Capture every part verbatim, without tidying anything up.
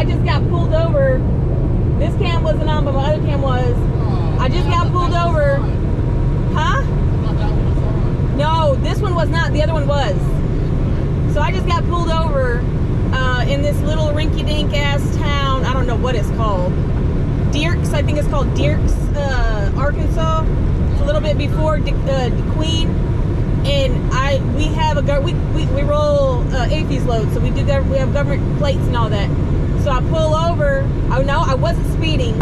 I just got pulled over. This cam wasn't on, but my other cam was. Oh, I just got pulled over. Huh? No, this one was not. The other one was. So I just got pulled over uh, in this little rinky-dink ass town. I don't know what it's called. Dierks, I think it's called Dierks, uh, Arkansas. It's a little bit before De uh, De Queen. And I, we have a we we, we roll uh, A F E's load, so we do we have government plates and all that. So I pull over. Oh no, I wasn't speeding.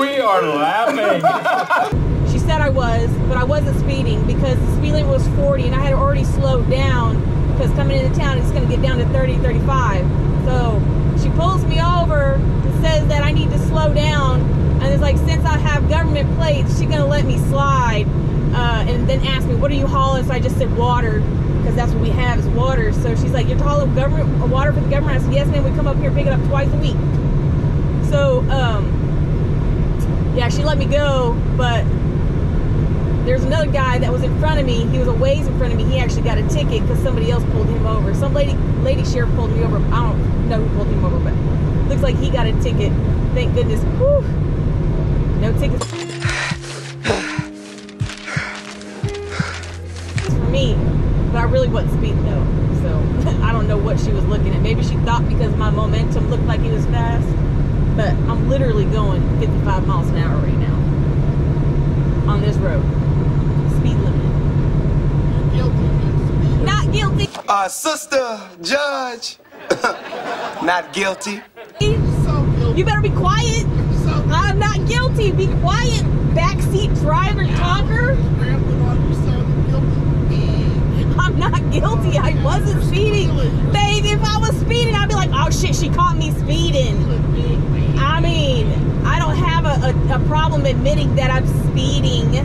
We are laughing. She said I was, but I wasn't speeding because the speed limit was forty, and I had already slowed down because coming into town it's going to get down to thirty, thirty-five. So she pulls me over and says that I need to slow down, and it's like since I have government plates, she's going to let me slide. Uh, and then asked me, what are you hauling? So I just said water, because that's what we have is water. So she's like, you're hauling government water for the government? I said, yes ma'am, we come up here and pick it up twice a week. So, um, yeah, she let me go, but there's another guy that was in front of me. He was a ways in front of me. He actually got a ticket because somebody else pulled him over. Some lady, lady sheriff pulled me over. I don't know who pulled him over, but looks like he got a ticket. Thank goodness. Whew. No tickets. But I really wasn't speeding though, so I don't know what she was looking at. Maybe she thought because my momentum looked like it was fast, but I'm literally going fifty-five miles an hour right now on this road. Speed limit. Guilty. Not guilty. Uh, sister, judge, not guilty. You better be quiet. I'm not guilty. Be quiet. Backseat driver talker. I'm not guilty. I wasn't speeding. Babe, if I was speeding, I'd be like, oh shit, she caught me speeding. I mean, I don't have a, a, a problem admitting that I'm speeding.